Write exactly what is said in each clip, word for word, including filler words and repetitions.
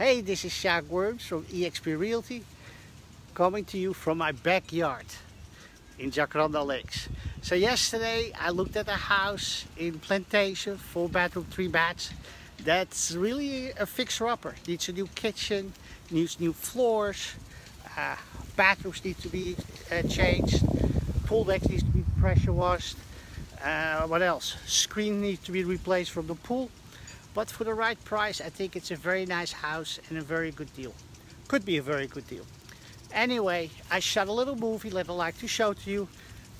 Hey, this is Jacques Worms from eXp Realty, coming to you from my backyard in Jacaranda Lakes. So yesterday I looked at a house in Plantation, four bedroom, three baths. That's really a fixer-upper. Needs a new kitchen, needs new floors, uh, bathrooms need to be uh, changed, pool deck needs to be pressure washed. Uh, what else? Screen needs to be replaced from the pool. But for the right price, I think it's a very nice house and a very good deal. Could be a very good deal. Anyway, I shot a little movie that I'd like to show to you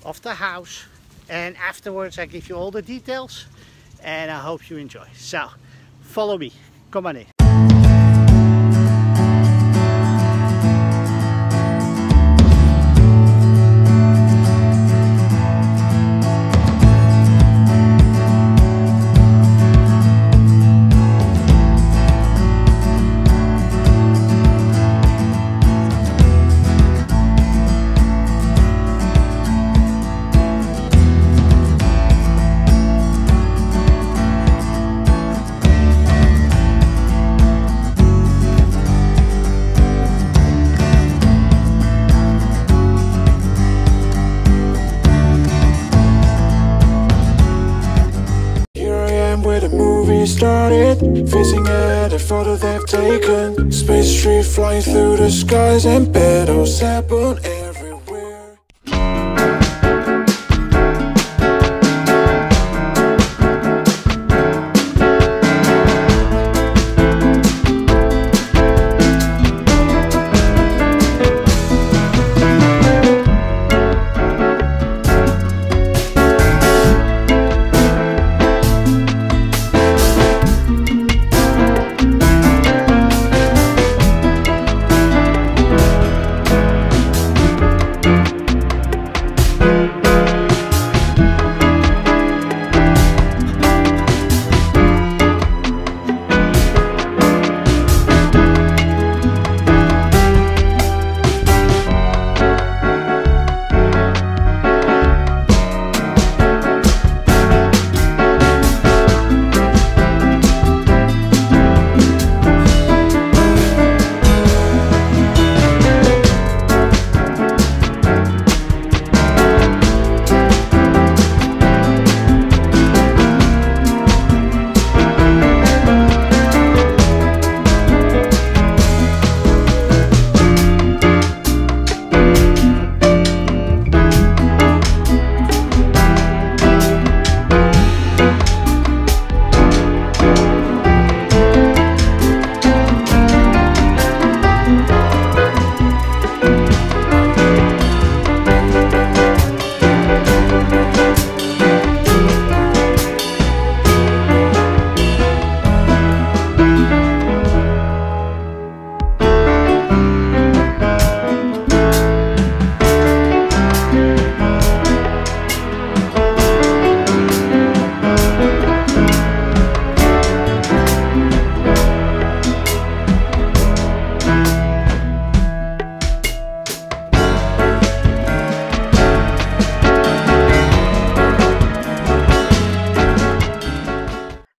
of the house. And afterwards, I give you all the details. And I hope you enjoy. So, follow me. Come on in. Started facing at a photo they've taken. Space tree flying through the skies and petals happen everywhere.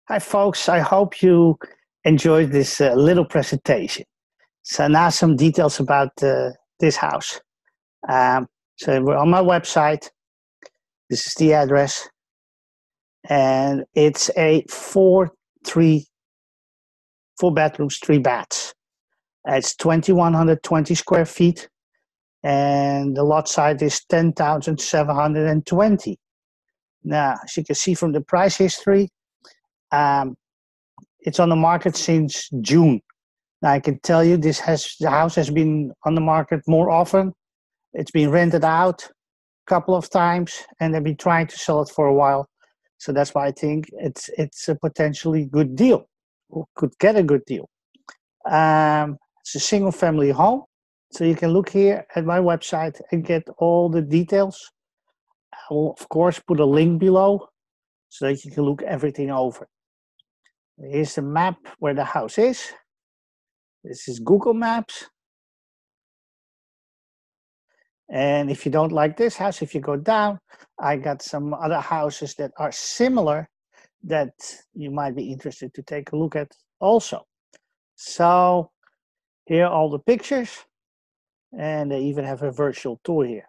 Hi folks, I hope you enjoyed this uh, little presentation. So now some details about uh, this house. Um, so we're on my website. This is the address. And it's a four, three, four bedrooms, three baths. It's twenty-one twenty square feet. And the lot size is ten thousand seven hundred twenty. Now, as you can see from the price history, Um, it's on the market since June. Now I can tell you this has the house has been on the market more often. It's been rented out a couple of times and they've been trying to sell it for a while. So that's why I think it's it's a potentially good deal, or could get a good deal. Um, it's a single family home. So you can look here at my website and get all the details. I will of course put a link below so that you can look everything over. Here's the map where the house is. This is Google Maps. And if you don't like this house, if you go down, I got some other houses that are similar that you might be interested to take a look at also. So here are all the pictures, and they even have a virtual tour here.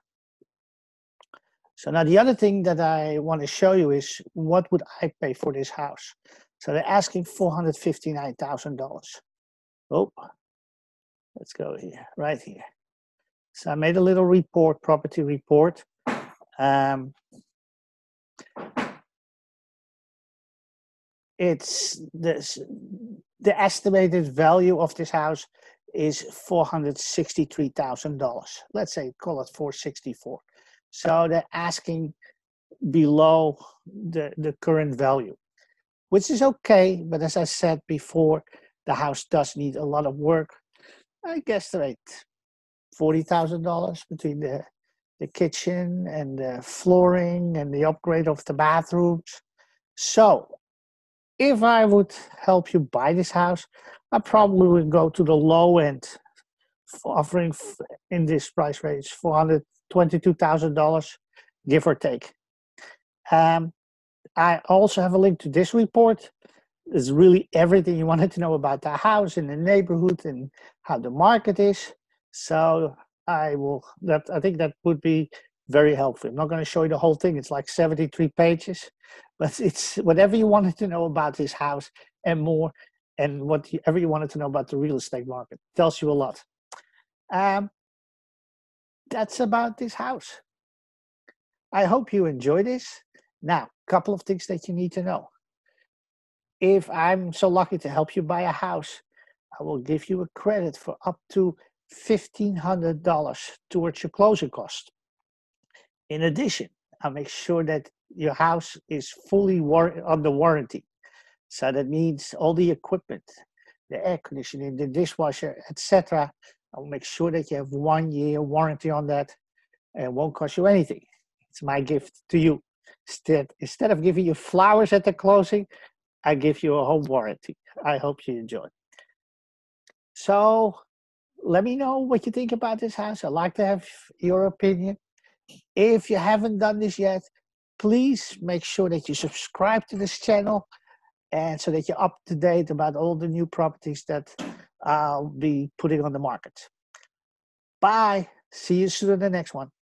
So now the other thing that I want to show you is, what would I pay for this house? So they're asking four hundred fifty-nine thousand dollars. Oh, let's go here, right here. So I made a little report, property report. Um, it's this, the estimated value of this house is four hundred sixty-three thousand dollars. Let's say call it four sixty-four. So they're asking below the, the current value, which is okay. But as I said before, the house does need a lot of work. I guess right, forty thousand dollars between the, the kitchen and the flooring and the upgrade of the bathrooms. So if I would help you buy this house, I probably would go to the low end, offering in this price range, four hundred twenty-two thousand dollars, give or take. Um, I also have a link to this report. It's really everything you wanted to know about the house and the neighborhood and how the market is. So I will. That I think that would be very helpful. I'm not going to show you the whole thing. It's like seventy-three pages, but it's whatever you wanted to know about this house and more, and whatever you wanted to know about the real estate market. It tells you a lot. Um, That's about this house. I hope you enjoy this. Now, a couple of things that you need to know. If I'm so lucky to help you buy a house, I will give you a credit for up to fifteen hundred dollars towards your closing cost. In addition, I'll make sure that your house is fully war- under warranty. So that means all the equipment, the air conditioning, the dishwasher, et cetera. I'll make sure that you have one year warranty on that, and it won't cost you anything. It's my gift to you. Instead, instead of giving you flowers at the closing, I give you a home warranty. I hope you enjoy. So let me know what you think about this house. I'd like to have your opinion. If you haven't done this yet, please make sure that you subscribe to this channel, and so that you're up to date about all the new properties that I'll be putting on the market. Bye. See you soon in the next one.